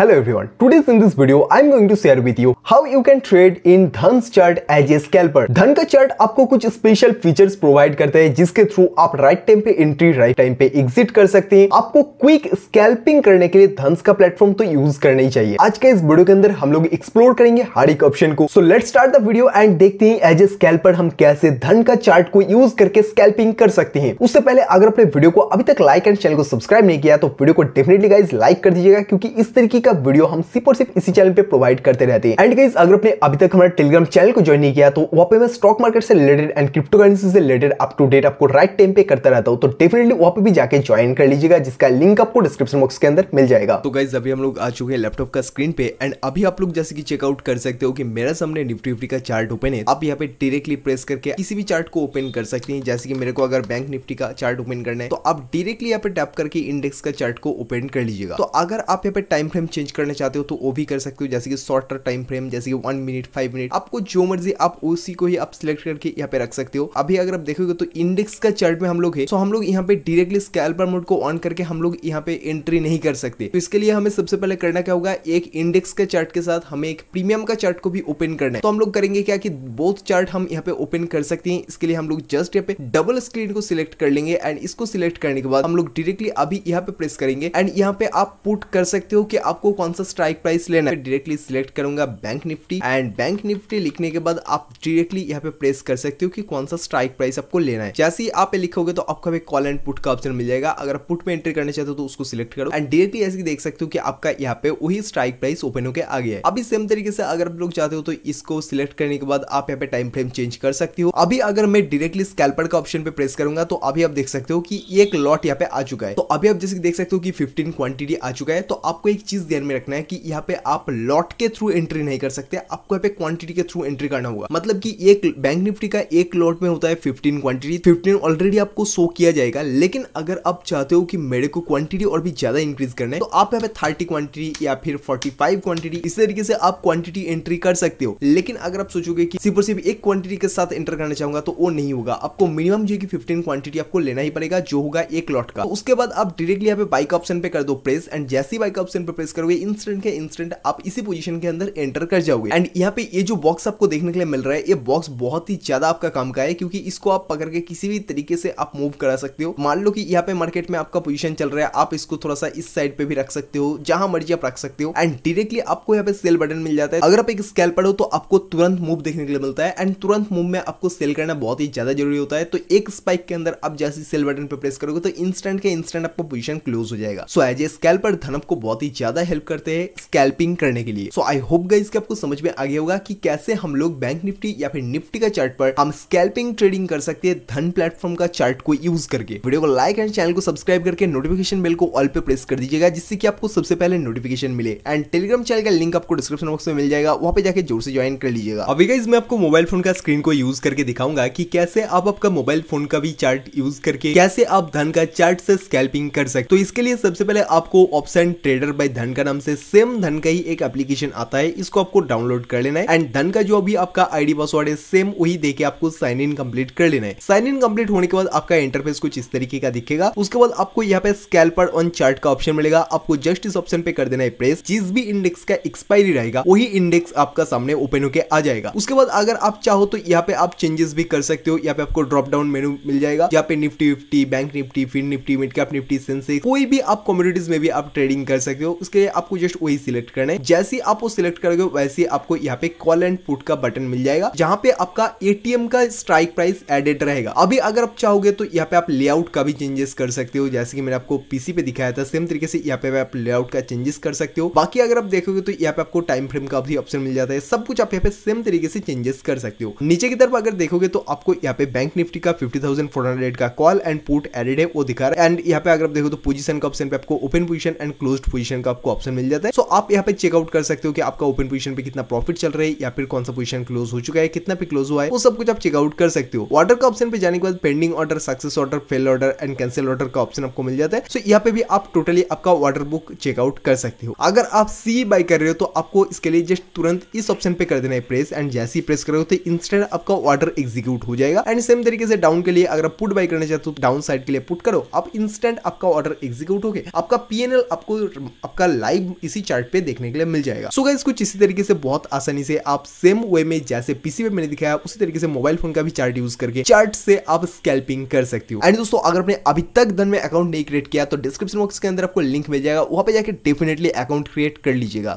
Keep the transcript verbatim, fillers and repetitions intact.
Hello everyone, today in this video I am going to share with you how you can trade in Dhan's chart as a scalper। धन का chart आपको कुछ special features provide करता है जिसके through आप right time पे entry right time पे एग्जिट कर सकते हैं। आपको क्विक स्कैल्पिंग करने के लिए धन्स का प्लेटफॉर्म तो यूज करना ही चाहिए। आज के इस वीडियो के अंदर हम लोग एक्सप्लोर करेंगे हर एक ऑप्शन को। So let's start the video and देखते हैं एज ए स्कैल्पर हम कैसे धन का चार्ट को यूज करके स्कैल्पिंग कर सकते हैं। उससे पहले अगर आपने वीडियो को अभी तक लाइक एंड चैनल को सब्सक्राइब नहीं किया तो वीडियो को डेफिनेटली गाइज लाइक कर दीजिएगा, क्योंकि इस तरीके का वीडियो हम सिर्फ और सिर्फ इसी चैनल पे प्रोवाइड करते रहते हैं। एंड गाइस अगर आपने अभी तक हमारे टेलीग्राम चैनल को ज्वाइन नहीं किया तो वहां पे मैं स्टॉक मार्केट से रिलेटेड एंड क्रिप्टो करेंसी से रिलेटेड अप टू डेट आपको राइट टाइम पे करता रहता हूं, तो डेफिनेटली वहां पे भी जाके ज्वाइन कर लीजिएगा, जिसका लिंक आपको डिस्क्रिप्शन बॉक्स के अंदर मिल जाएगा। तो गाइस अभी हम लोग आ चुके हैं लैपटॉप का स्क्रीन पे एंड अभी आप लोग जैसे कि चेकआउट कर सकते हो कि मेरा सामने निफ्टी फिफ्टी का चार्ट ओपन है। आप यहाँ पे डायरेक्टली प्रेस करके किसी भी चार्ट को ओपन कर सकते हैं। जैसे कि मेरे को अगर बैंक निफ्टी का चार्ट ओपन करना है तो आप डायरेक्टली यहाँ पे टैप करके इंडेक्स का चार्ट को ओपन कर लीजिएगा। तो अगर आप यहाँ पे टाइम फ्रेम चेंज करना चाहते हो तो वो भी कर सकते हो, जैसे कि शॉर्टर टाइम फ्रेम जैसे कि वन मिनट फाइव मिनट आपको जो मर्जी आप उसी को ही आप सिलेक्ट करके यहाँ पे रख सकते हो। अभी अगर आप देखोगे तो इंडेक्स का चार्ट में हम लोग है, तो हम लोग यहाँ पे डायरेक्टली स्कैल्पर मोड को ऑन करके हम लोग यहाँ पे एंट्री नहीं कर सकते। तो इसके लिए हमें सबसे पहले करना क्या होगा, एक इंडेक्स के चार्ट के साथ हमें एक प्रीमियम का चार्ट को भी ओपन करना है। तो हम लोग करेंगे क्या कि बोथ चार्ट हम यहाँ पे ओपन कर सकते हैं। इसके लिए हम लोग जस्ट यहाँ पे डबल स्क्रीन को सिलेक्ट कर लेंगे एंड इसको सिलेक्ट करने के बाद हम लोग डायरेक्टली अभी यहाँ पे प्रेस करेंगे एंड यहाँ पे आप पुट कर सकते हो कि आपको कौन सा स्ट्राइक प्राइस लेना है। डायरेक्टली सिलेक्ट करूंगा bank Nifty and bank Nifty लिखने के बाद आप डायरेक्टली यहाँ पे प्रेस कर सकते हो कि कौन सा स्ट्राइक प्राइस आपको लेना है। जैसे ही आप लिखोगे तो आपको भी कॉल एंड पुट का ऑप्शन मिल जाएगा। अगर आप पुट में एंट्री करना चाहते हो तो उसको सिलेक्ट करो एंड डायरेक्टली ऐसे देख सकते हो कि आपका यहाँ पे वही स्ट्राइक प्राइस ओपन होकर आ गया है। अभी सेम तरीके से अगर आप लोग चाहते हो तो इसको सिलेक्ट करने के बाद आप यहाँ पे टाइम फ्रेम चेंज कर सकते हो। अभी अगर मैं डायरेक्टली स्कैल्पर का ऑप्शन पे प्रेस करूंगा तो अभी आप देख सकते हो कि एक लॉट यहाँ पे आ चुका है। तो अभी आप जैसे देख सकते हो कि फिफ्टीन क्वांटिटी आ चुका है। तो आपको एक चीज ध्यान में रखना है कि यहाँ पे आप लॉट के थ्रू एंट्री नहीं कर सकते, आपको यहाँ पे क्वांटिटी के थ्रू एंट्री करना होगा। मतलब कि एक बैंक निफ्टी का एक लॉट में होता है फिफ्टीन क्वांटिटी, फिफ्टीन ऑलरेडी आपको शो किया जाएगा। लेकिन अगर आप चाहते हो कि मेरे को क्वांटिटी और भी ज्यादा इंक्रीज करना है तो आप यहाँ पे थर्टी क्वांटिटी या फिर फोर्टी फाइव क्वांटिटी इस तरीके से आप क्वांटिटी एंट्री कर सकते हो। लेकिन अगर आप सोचोगे कि सिर्फ और सिर्फ एक क्वांटिटी के साथ एंटर करना चाहूंगा तो वो नहीं होगा, आपको मिनिमम जो कि फिफ्टीन क्वांटिटी आपको लेना ही पड़ेगा, जो होगा एक लॉट का। तो उसके बाद आप डायरेक्टली यहाँ पे बाइक ऑप्शन पे कर दो प्रेस एंड जैसे ही बाइक ऑप्शन पे प्रेस करोगे इंस्टेंट के इंस्टेंट आप इसी पोजीशन के अंदर एंटर कर जाओगे। एंड यहाँ पे ये जो बॉक्स आपको देखने के लिए मिल रहा है ये बॉक्स बहुत ही ज्यादा आपका काम का है, क्योंकि इसको आप पकड़ के किसी भी तरीके से आप मूव करा सकते हो। मान लो कि यहाँ पे मार्केट में आपका पोजीशन चल रहा है, आप इसको थोड़ा सा इस साइड पे भी रख सकते हो, जहां मर्जी आप रख सकते हो एंड डायरेक्टली आपको यहाँ पे सेल बटन मिल जाता है। अगर आप एक स्कैल्पर हो तो आपको तुरंत मूव देखने के लिए मिलता है एंड तुरंत मूव में आपको सेल करना बहुत ही ज्यादा जरूरी होता है। तो एक स्पाइक के अंदर आप जैसे सेल बटन पे प्रेस करोगे तो इंस्टेंट के इंस्टेंट आपको पोजीशन क्लोज हो जाएगा। सो एज ए स्कैल्पर धन को बहुत ही ज्यादा हेल्प करते हैं स्कैल्पिंग करने के लिए। सो आई होप गाइस कि आपको समझ में आ गया होगा कि कैसे हम लोग बैंक निफ्टी या फिर निफ्टी का चार्ट पर हम स्कैल्पिंग ट्रेडिंग कर सकते हैं धन प्लेटफॉर्म का चार्ट को यूज करके। वीडियो को लाइक एंड चैनल को सब्सक्राइब करके नोटिफिकेशन बेल को ऑल पे प्रेस कर दीजिएगा, जिससे कि आपको सबसे पहले नोटिफिकेशन मिले। एंड टेलीग्राम चैनल का लिंक आपको डिस्क्रिप्शन बॉक्स में मिल जाएगा, वहां पे जाके जोर से ज्वाइन कर लीजिएगा। अभी गाइस मैं आपको मोबाइल फोन का स्क्रीन को यूज करके दिखाऊंगा कि कैसे आप आपका मोबाइल फोन का भी चार्ट यूज करके कैसे आप धन का चार्ट से स्कैल्पिंग कर सकते। तो इसके लिए सबसे पहले आपको ऑप्शन ट्रेडर बाय धन का नाम से सेम धन का ही एक एप्लीकेशन आता है, इसको आपको डाउनलोड कर लेना है एंड धन का जो भी आपका आईडी पासवर्ड है सेम वही देके आपको साइन इन कंप्लीट कर लेना है। साइन इन कंप्लीट होने के बाद आपका इंटरफेस कुछ इस तरीके का दिखेगा। उसके बाद आपको यहाँ पे स्कैल्पर ऑन चार्ट का ऑप्शन मिलेगा, आपको जस्ट इस ऑप्शन पे कर देना है प्रेस। जिस भी इंडेक्स का एक्सपायरी रहेगा वही इंडेक्स आपका सामने ओपन होकर आ जाएगा। उसके बाद अगर आप चाहो तो यहाँ पे आप चेंजेस भी कर सकते हो। यहाँ पे आपको ड्रॉप डाउन मेनू मिल जाएगा, यहाँ पे निफ्टी फिफ्टी बैंक निफ्टी फिर Nifty mid cap Nifty Sensex कोई भी आप कमोडिटीज में भी आप ट्रेडिंग कर सकते हो। उसके लिए आपको जस्ट वही सिलेक्ट करना है। जैसे ही आप वो सिलेक्ट करोगे वैसे आपको यहाँ पे कॉल एंड पुट का बटन मिल जाएगा, जहां पे आपका एटीएम का स्ट्राइक प्राइस एडेड रहेगा। अभी अगर आप चाहोगे तो यहाँ पे आप लेआउट का भी चेंजेस कर सकते हो, जैसे कि मैंने आपको पीसी पे दिखाया था सेम तरीके से यहाँ पे आप लेआउट का चेंजेस कर सकते हो। बाकी अगर आप देखोगे तो यहाँ पे आपको टाइम फ्रेम का भी ऑप्शन मिल जाता है, सब कुछ आप यहाँ पे सेम तरीके से चेंजेस कर सकते हो। नीचे की तरफ अगर देखोगे तो आपको यहाँ पे बैंक निफ्टी का फिफ्टी थाउजेंड फोर हंड्रेड का कॉल एंड पुट एडेड है वो दिखा रहा है एंड यहाँ पे अगर आप देखो तो पोजीशन का ऑप्शन पे आपको open position and close position का आपको ऑप्शन मिल जाता है। सो आप यहाँ पे चेकआउट कर सकते हो कि आपका ओपन पोजीशन पे कितना प्रॉफिट चल रहा है या फिर कौन सा पोजीशन क्लोज हो चुका है, कितना पे क्लोज हुआ है, वो सब कुछ आप चेकआउट कर सकते हो। ऑर्डर का ऑप्शन पे जाने के बाद pending order success order fail order and cancel order का ऑप्शन आपको मिल जाता है। सो यहाँ पे भी आप टोटली आपका ऑर्डर बुक चेकआउट कर सकते हो। अगर आप सी बाई कर रहे हो तो आपको इसके लिए जस्ट तुरंत इस ऑप्शन पे कर देना है प्रेस एंड जैसे ही प्रेस करोगे तो इंस्टेंट आपका ऑर्डर एग्जीक्यूट हो जाएगा। एंड सेम तरीके से डाउन के लिए अगर आप पुट बाई करना चाहते हो तो डाउन साइड के लिए पुट करो, आप इंस्टेंट आपका ऑर्डर एग्जीक्यूट हो गया। आपका पीएनएल आपको आपका लाइव इसी चार्ट पे देखने के लिए मिल जाएगा। सो गाइस कुछ इसी तरीके से बहुत आसानी से आप सेम वे में जैसे पीसी पे मैंने दिखाया उसी तरीके से मोबाइल फोन का भी चार्ट यूज करके चार्ट से आप स्कैल्पिंग कर सकते हो। एंड दोस्तों अगर आपने अभी तक धन में अकाउंट नहीं क्रिएट किया तो डिस्क्रिप्शन बॉक्स के अंदर आपको लिंक मिल जाएगा, वहां पे जाकर डेफिनेटली अकाउंट क्रिएट कर लीजिएगा।